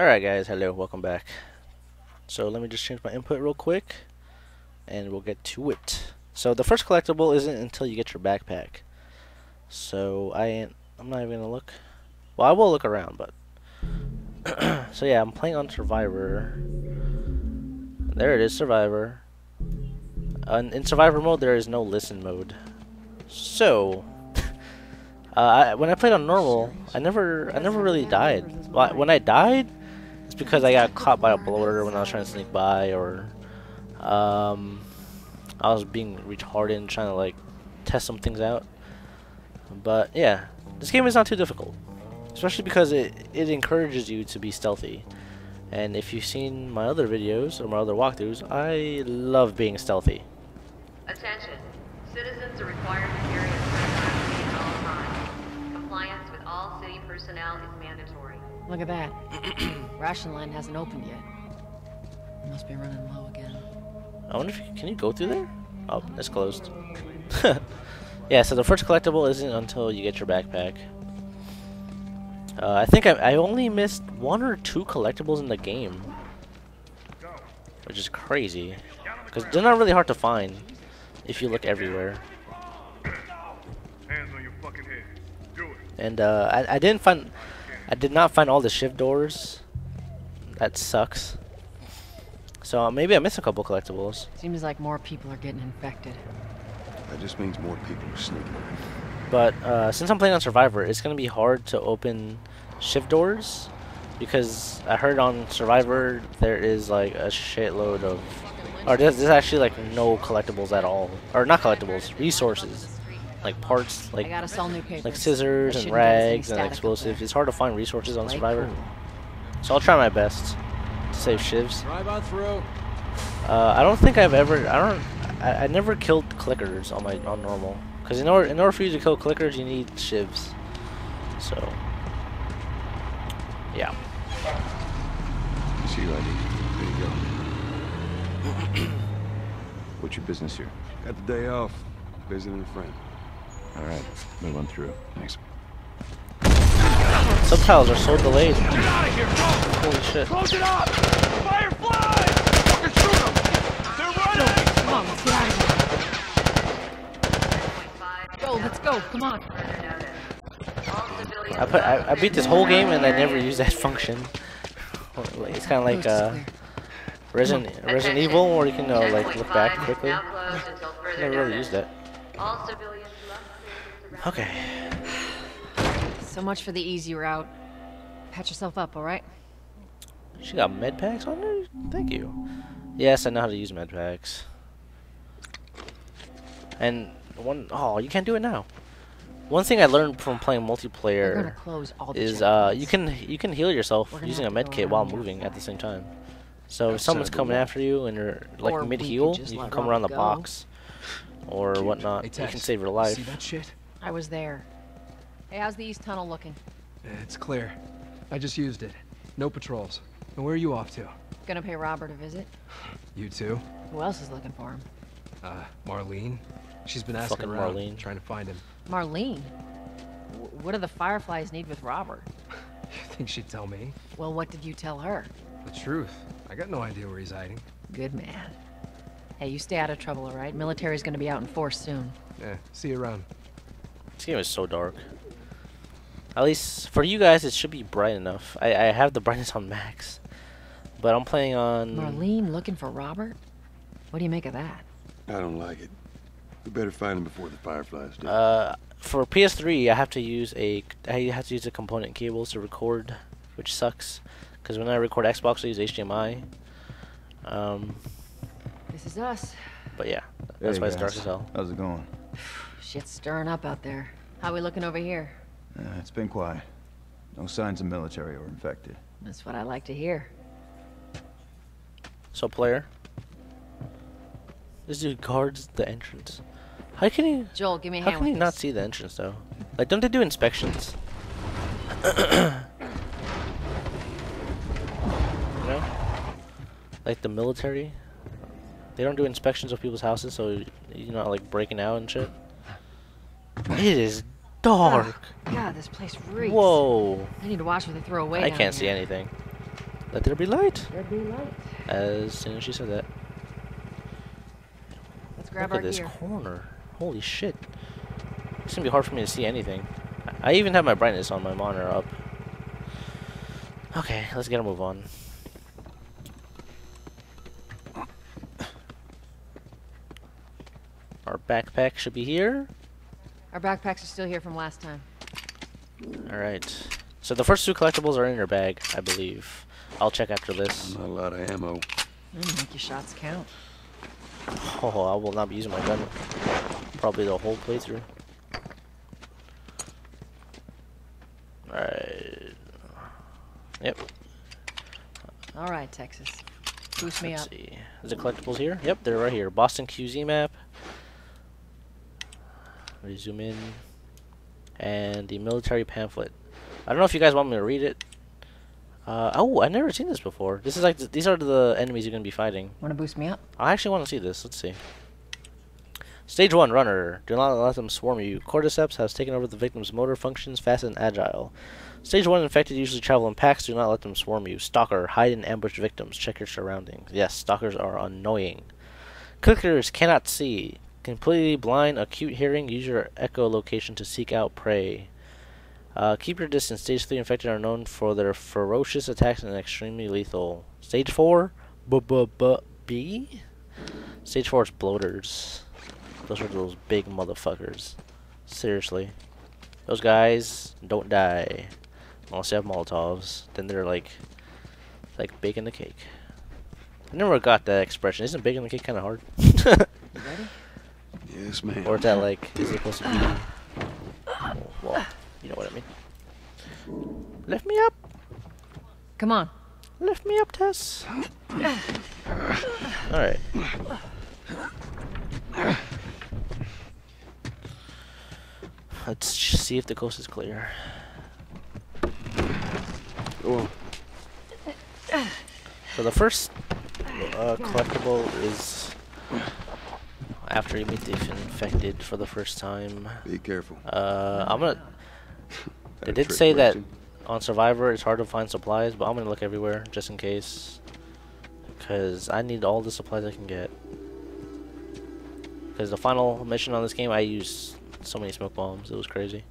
Alright guys, hello, welcome back. So let me just change my input real quick and we'll get to it. So the first collectible isn't until you get your backpack. So I'm not even gonna look. Well, I will look around, but so yeah, I'm playing on Survivor. There it is, Survivor. In Survivor mode, there is no listen mode. So when I played on normal, I never really died. When I died, it's because I got caught by a bloater when I was trying to sneak by, or I was being retarded and trying to like test some things out. But yeah, this game is not too difficult, especially because it encourages you to be stealthy. And if you've seen my other videos or my other walkthroughs, I love being stealthy. Attention, citizens are required to carry a weapon at all times. Compliance with all city personnel is mandatory. Look at that. Ration line hasn't opened yet. It must be running low again. I wonder if can you go through there? Oh, it's closed. Yeah, so the first collectible isn't until you get your backpack. I think I only missed 1 or 2 collectibles in the game, which is crazy, because they're not really hard to find if you look everywhere. And I did not find all the shift doors. That sucks. So maybe I missed a couple collectibles. Seems like more people are getting infected. That just means more people are sneaking. But since I'm playing on Survivor, it's going to be hard to open shift doors, because I heard on Survivor there is like a shitload of... or there's actually like no collectibles at all. Or not collectibles, resources. Like parts, like scissors and rags and explosives. It's hard to find resources on Survivor. So I'll try my best to save shivs. I don't think I've ever... I never killed clickers on normal, because in order for you to kill clickers you need shivs. So yeah. See you, ID. There you go. What's your business here? Got the day off. Visiting a friend. All right, move on through. Thanks. Subtitles are so delayed. Get out of here! Holy shit! Close it up! Firefly! Fucking shoot them! They're running! Come on, let's get out of here. Go, let's go, come on. I beat this whole game and I never used that function. It's kind of like Resident Evil, where you can like look back quickly. I never really used that. Okay. So much for the easy route. Patch yourself up, alright? She got med packs on her? Thank you. Yes, I know how to use med packs. And you can't do it now. One thing I learned from playing multiplayer is you can heal yourself using a med kit while moving at the same time. So if someone's coming after you and you're like mid heal, you can come around the box or whatnot. You can save your life. See that shit? I was there. Hey, how's the east tunnel looking? It's clear. I just used it. No patrols. And where are you off to? Gonna pay Robert a visit. You too? Who else is looking for him? Marlene. She's been asking around, trying to find him. Marlene? What do the Fireflies need with Robert? You think she'd tell me? Well, what did you tell her? The truth. I got no idea where he's hiding. Good man. Hey, you stay out of trouble, all right? Military's gonna be out in force soon. Yeah, see you around. This game is so dark. At least for you guys, it should be bright enough. I have the brightness on max. But I'm playing on... Marlene looking for Robert? What do you make of that? I don't like it. We better find him before the Fireflies do. For PS3, I have to use a component cables to record, which sucks, because when I record Xbox, I use HDMI. This is us. But yeah, that's why it's dark as hell. How's it going? Shit's stirring up out there. How we looking over here? It's been quiet. No signs of military or infected. That's what I like to hear. So, player. This dude guards the entrance. How can he? Joel, give me a hand. How can he not see the entrance though? Like, don't they do inspections? You know, like the military, they don't do inspections of people's houses, so you're not like breaking out and shit. It is dark. God, this place reeks. Whoa. I need to watch what they throw away. I can't see anything. Let there be light. Let there be light. As soon as she said that. Let's grab our gear. Look at this corner. Holy shit. It's gonna be hard for me to see anything. I even have my brightness on my monitor up. Okay, let's get a move on. Our backpack should be here. Our backpacks are still here from last time. Alright. So the first two collectibles are in your bag, I believe. I'll check after this. Not a lot of ammo. Make your shots count. Oh, I will not be using my gun. Probably the whole playthrough. Alright. Yep. Alright, Texas. Boost me up. Let's see. Is the collectibles here? Yep, they're right here. Boston QZ map. Let me zoom in. And the military pamphlet. I don't know if you guys want me to read it. Oh, I've never seen this before. This is like these are the enemies you're gonna be fighting. Want to boost me up? I actually want to see this. Let's see. Stage 1, runner. Do not let them swarm you. Cordyceps has taken over the victim's motor functions, fast and agile. Stage 1, infected usually travel in packs. Do not let them swarm you. Stalker, hide and ambush victims. Check your surroundings. Yes, stalkers are annoying. Clickers cannot see. Completely blind, acute hearing. Use your echolocation to seek out prey. Keep your distance. Stage 3 infected are known for their ferocious attacks and extremely lethal. Stage 4, B. Stage 4 is bloaters. Those are those big motherfuckers. Seriously, those guys don't die unless they have Molotovs. Then they're like baking the cake. I never got that expression. Isn't baking the cake kind of hard? You ready? Yes, ma'am. Or is that like is it supposed to be? Well, you know what I mean. Lift me up. Come on. Lift me up, Tess. All right. Let's see if the coast is clear. Ooh. So the first collectible is after you meet the infected for the first time. Be careful. I'm gonna. They did say that on Survivor it's hard to find supplies, but I'm gonna look everywhere just in case, because I need all the supplies I can get. Because the final mission on this game, I used so many smoke bombs, it was crazy.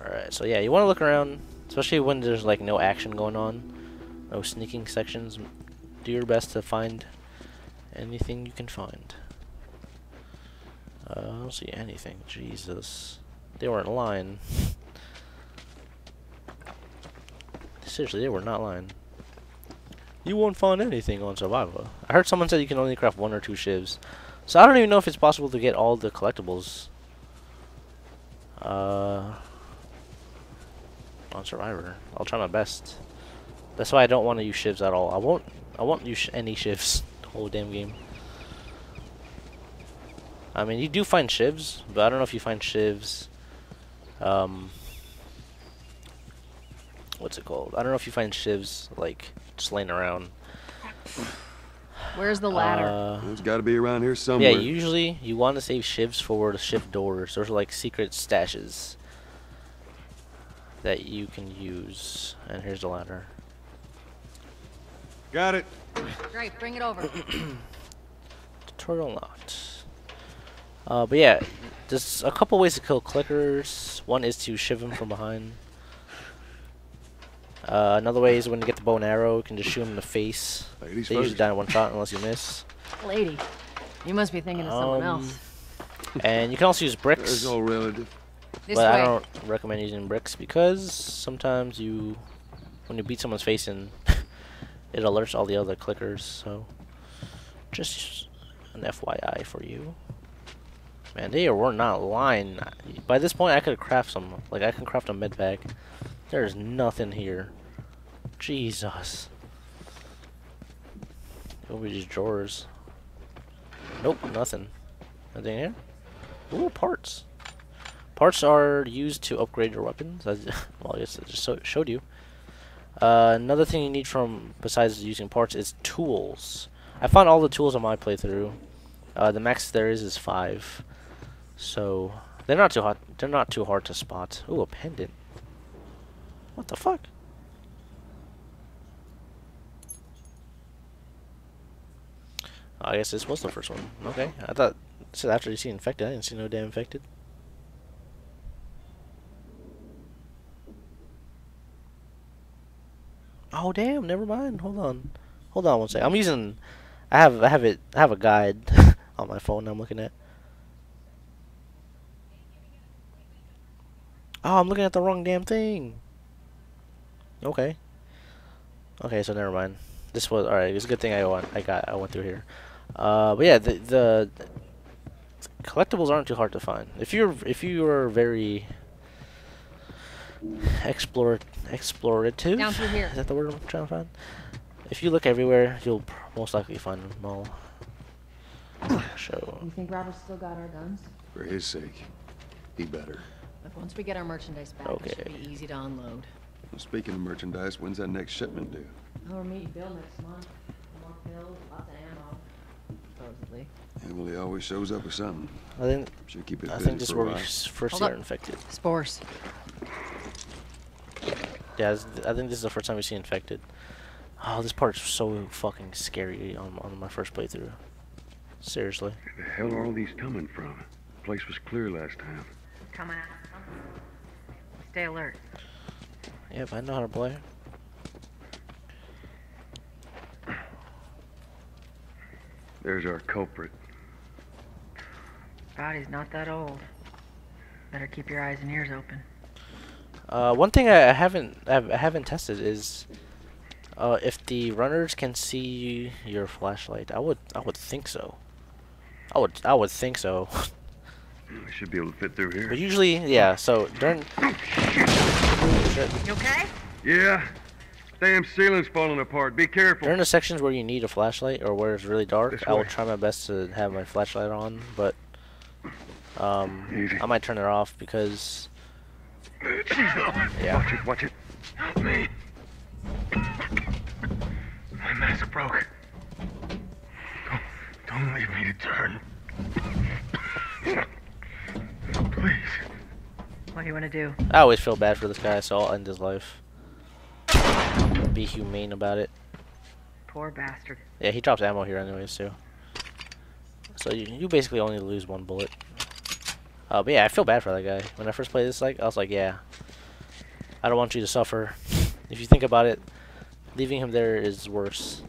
Alright, so yeah, you want to look around, especially when there's like no action going on, no sneaking sections. Do your best to find anything you can find. I don't see anything. Jesus, they weren't lying. Seriously, they were not lying. You won't find anything on Survivor. I heard someone said you can only craft 1 or 2 shivs, so I don't even know if it's possible to get all the collectibles on Survivor. I'll try my best. That's why I don't want to use shivs at all. I won't use any shivs the whole damn game. I mean, you do find shivs, but I don't know if you find shivs what's it called? I don't know if you find shivs like just laying around. Where's the ladder? It's got to be around here somewhere. Yeah, usually you want to save shivs for the shift doors. Those are like secret stashes that you can use. And here's the ladder. Got it. Great, bring it over. Tutorial locked. But yeah, there's a couple ways to kill clickers. One is to shiv them from behind. Another way is when you get the bow and arrow, you can just shoot him in the face. Ladies they first. Usually die in 1 shot unless you miss. Lady, you must be thinking of someone else. And you can also use bricks. There's no relative. But I don't recommend using bricks because sometimes you, when you beat someone's face in, it alerts all the other clickers. So just an FYI for you. Man, they were not lying. By this point, I could craft some. Like I can craft a med bag. There's nothing here. Jesus. It'll be just drawers. Nope, nothing. Nothing here? Ooh, parts. Parts are used to upgrade your weapons. Well, I guess I just showed you. Another thing you need from, besides using parts, is tools. I found all the tools on my playthrough. The max there is 5. So, they're not too hot. They're not too hard to spot. Ooh, a pendant. What the fuck? I guess this was the first one. Okay, I thought it said after you see infected. I didn't see no damn infected. Oh damn! Never mind. Hold on, hold on one sec. I'm using. I have a guide on my phone. I'm looking at. Oh, I'm looking at the wrong damn thing. Okay. Okay, so never mind. This was all right. It's a good thing I went through here. But yeah, the collectibles aren't too hard to find if you are very explorative. Down through here. Is that the word I'm trying to find? If you look everywhere, you'll most likely find them all. You think Robert's still got our guns? For his sake, he better. But once we get our merchandise back, it should be easy to unload. Well, speaking of merchandise, when's that next shipment due? We're meeting Bill next month. More pills, lots of ammo, supposedly. Emily always shows up with something. I think. She'll keep it. I think this is where we first got infected. Spores. Yeah, I think this is the first time we see infected. Oh, this part's so fucking scary on my first playthrough. Seriously. Where the hell are all these coming from? The place was clear last time. Coming out. Stay alert. Yep, I know how to play. There's our culprit. Body's not that old. Better keep your eyes and ears open. One thing I haven't tested is if the runners can see your flashlight. I would think so. I would think so. I should be able to fit through here. But usually, yeah. So during. You okay? Yeah. Damn ceiling's falling apart. Be careful. During the sections where you need a flashlight or where it's really dark, I will try my best to have my flashlight on, but I might turn it off because. Yeah. Watch it. Help me. My mask broke. Don't leave me to turn. Please. What do you want to do? I always feel bad for this guy, so I'll end his life. Be humane about it. Poor bastard. Yeah, he drops ammo here anyways, too. So you basically only lose one bullet. But yeah, I feel bad for that guy. When I first played this, I was like, yeah, I don't want you to suffer. If you think about it, leaving him there is worse,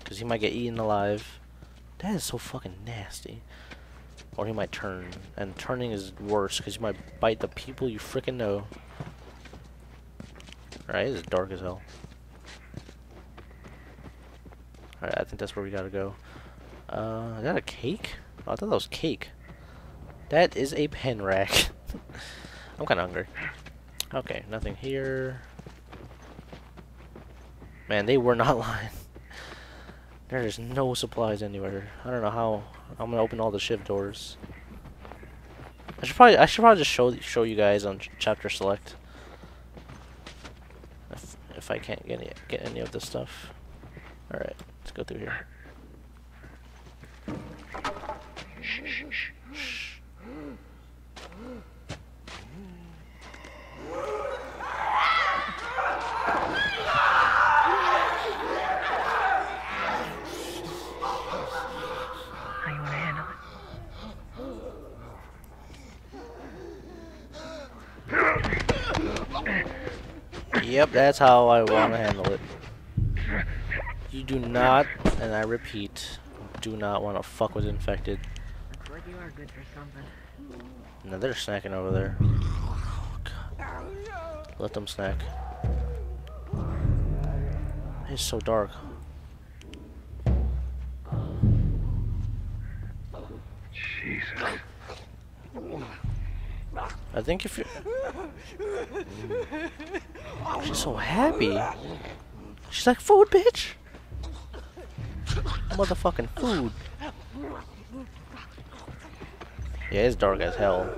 because he might get eaten alive. That is so fucking nasty. Or he might turn, and turning is worse, because you might bite the people you freaking know. Alright, it's dark as hell. Alright, I think that's where we gotta go. Is that a cake? Oh, I thought that was cake. That is a pen rack. I'm kind of hungry. Okay, nothing here. Man, they were not lying. There's no supplies anywhere. I don't know how I'm gonna open all the ship doors. I should probably just show you guys on chapter select if I can't get any of this stuff. All right, let's go through here. Shh. Yep, that's how I want to handle it. You do not, and I repeat, do not want to fuck with infected. Looks like you are good for something. No, they're snacking over there. God. Let them snack. It's so dark. Jesus. I think if you... She's so happy. She's like, food, bitch! Motherfucking food. Yeah, it's dark as hell.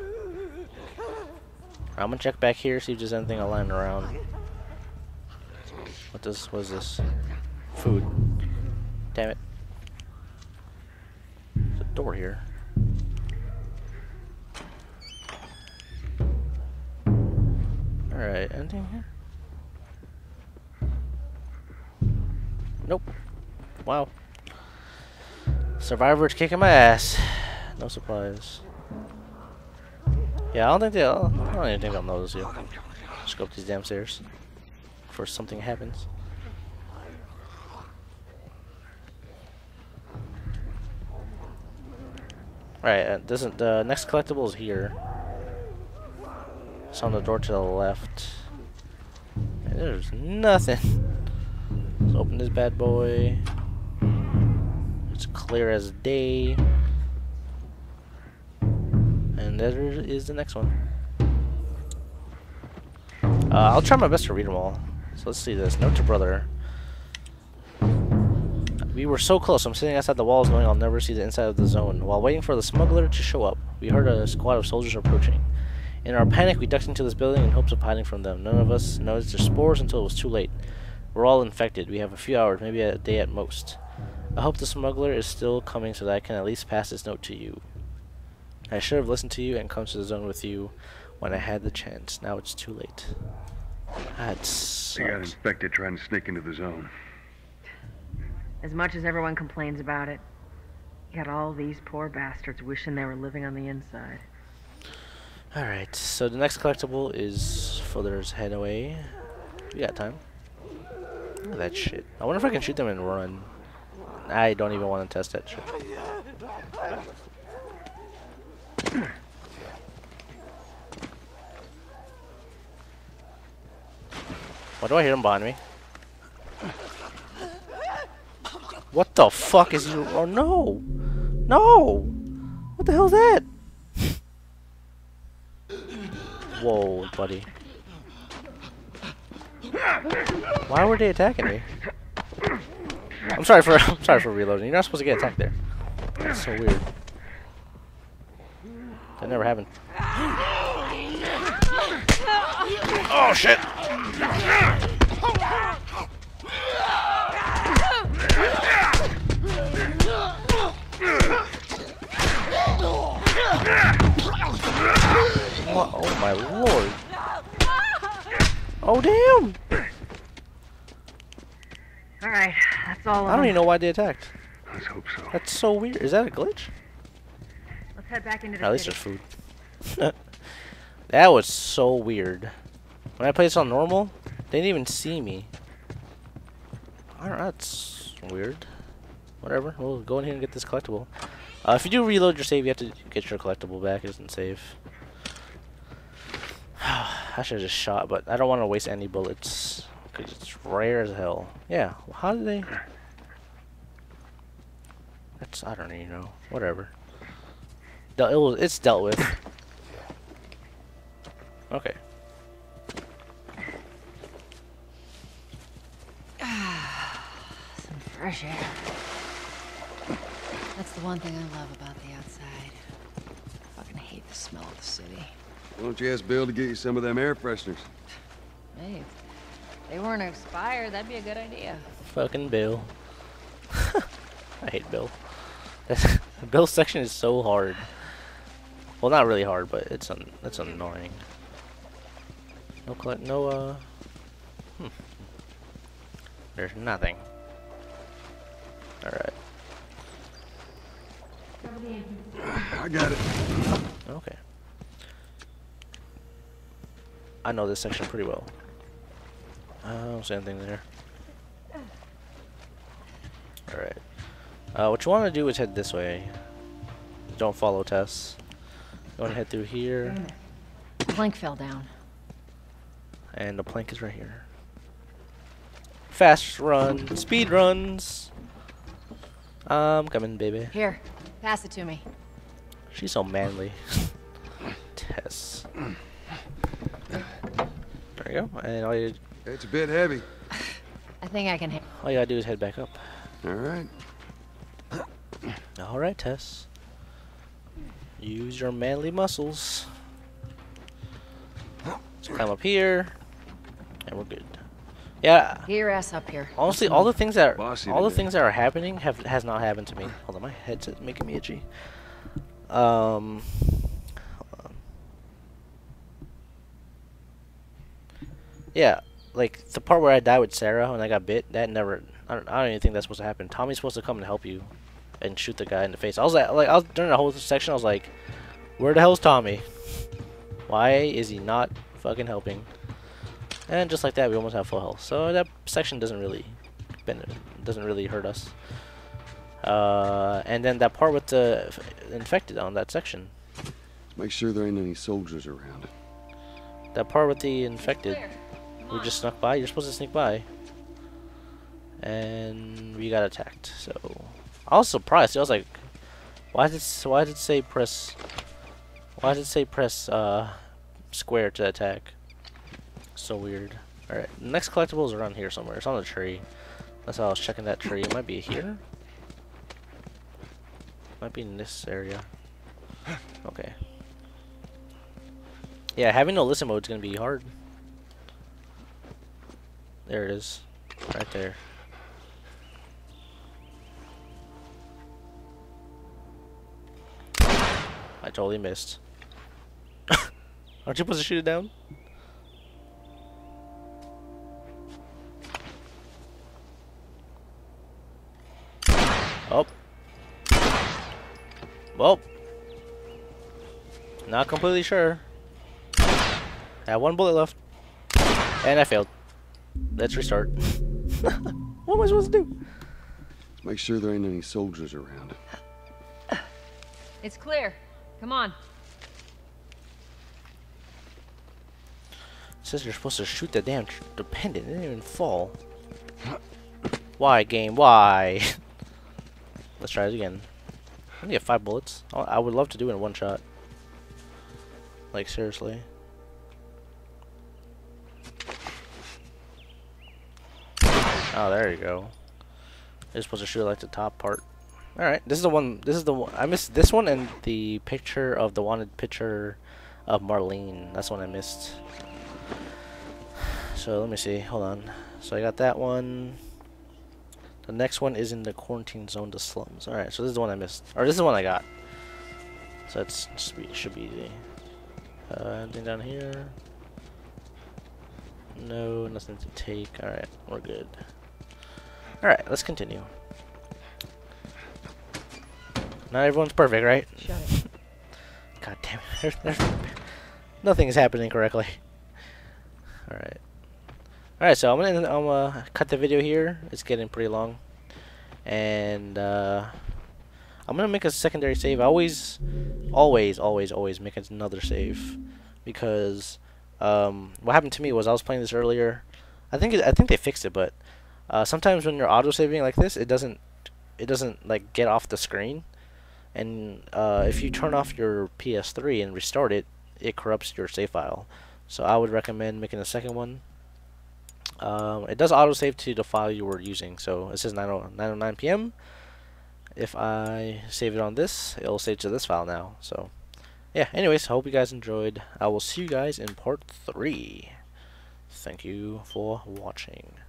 I'm gonna check back here, see if there's anything lying around. What is this? Food. Damn it. There's a door here. Alright, anything here? Nope. Wow. Survivor's kicking my ass. No supplies. Yeah, I don't even think they'll notice you. Just go up these damn stairs before something happens. Alright, the next collectible is here. It's on the door to the left. And there's nothing. Let's open this bad boy. It's clear as day. And there is the next one. I'll try my best to read them all. So let's see this. Note to brother. We were so close. I'm sitting outside the walls knowing I'll never see the inside of the zone. While waiting for the smuggler to show up, we heard a squad of soldiers approaching. In our panic, we ducked into this building in hopes of hiding from them. None of us noticed their spores until it was too late. We're all infected. We have a few hours, maybe a day at most. I hope the smuggler is still coming so that I can at least pass this note to you. I should have listened to you and come to the zone with you when I had the chance. Now it's too late. That sucks. They got infected trying to sneak into the zone. As much as everyone complains about it, you got all these poor bastards wishing they were living on the inside. Alright, so the next collectible is Father's head away. We got time. Look at that shit. I wonder if I can shoot them and run. I don't even want to test that shit. Why do I hear them behind me? What the fuck is you? Oh no! No! What the hell is that? Whoa, buddy. Why were they attacking me? I'm sorry for reloading. You're not supposed to get attacked there. That's so weird. That never happened. Oh shit! Oh my lord. Oh damn. Alright, that's all. I don't even know why they attacked. Let's hope so. That's so weird. Is that a glitch? Let's head back into the city. At least there's food. That was so weird. When I played this on normal, they didn't even see me. I don't know, that's weird. Whatever, we'll go in here and get this collectible. If you do reload your save, you have to get your collectible back. It doesn't save. I should have just shot, but I don't want to waste any bullets because it's rare as hell. Yeah, well, how do they? That's I don't even know. Whatever. It's dealt with. Okay. Some fresh air. That's the one thing I love about the outside. I fucking hate the smell of the city. Why don't you ask Bill to get you some of them air fresheners? Hey, if they weren't expired, that'd be a good idea. Fucking Bill. I hate Bill. The Bill section is so hard. Well, not really hard, but it's annoying. There's nothing. Alright. I got it. Okay. I know this section pretty well. I don't see anything there. Alright. What you want to do is head this way. Don't follow Tess. You want to head through here. The plank fell down. And the plank is right here. Fast run. Speed runs. I'm coming, baby. Here. Pass it to me. She's so manly. Tess. There you go. And all you it's a bit heavy. I think I can hit. All you gotta do is head back up. Alright. Alright, Tess. Use your manly muscles. Let's climb up here. And we're good. Yeah. Get your ass up here. Honestly, all the things that are happening has not happened to me. Hold on, my headset's making me itchy. Yeah, like the part where I died with Sarah when I got bit, that never. I don't even think that's supposed to happen. Tommy's supposed to come and help you. and shoot the guy in the face. I was like, I was during the whole section, I was like, where the hell's Tommy? Why is he not fucking helping? And just like that, we almost have full health. So that section doesn't really hurt us. And then that part with the infected on that section. Make sure there ain't any soldiers around. That part with the infected, we just snuck by. You're supposed to sneak by. And we got attacked. So I was surprised. I was like, why did it say press square to attack? So weird. All right, next collectible is around here somewhere. It's on the tree. That's how I was checking that tree. It might be here. Might be in this area. Okay. Yeah, having no listen mode is gonna be hard. There it is, right there. I totally missed. Aren't you supposed to shoot it down? Oh. Well. Not completely sure. I have one bullet left. And I failed. Let's restart. What am I supposed to do? Make sure there ain't any soldiers around. It's clear. Come on. It says you're supposed to shoot the damn dependent. It didn't even fall. Why, game? Why? Let's try it again. I only have 5 bullets. I would love to do it in one shot. Like, seriously. Oh, there you go. You're supposed to shoot like the top part. Alright, this is the one. This is the one. I missed this one and the picture of the wanted picture of Marlene. That's one I missed. So let me see. Hold on. So I got that one. The next one is in the quarantine zone, the slums. Alright, so this is the one I missed. Or this is the one I got. So that's should be easy. Anything down here? No, nothing to take. Alright, we're good. Alright, let's continue. Not everyone's perfect, right? Shut it. God damn it. Nothing is happening correctly. Alright. Alright, so I'm gonna cut the video here. It's getting pretty long. And I'm gonna make a secondary save. I always make another save. Because what happened to me was I was playing this earlier. I think they fixed it, but sometimes when you're auto saving like this, it doesn't like get off the screen. And if you turn off your PS3 and restart it, it corrupts your save file. So I would recommend making a second one. It does autosave to the file you were using. So it says 9:09 p.m. If I save it on this, it'll save to this file now. So yeah, anyways, I hope you guys enjoyed. I will see you guys in part 3. Thank you for watching.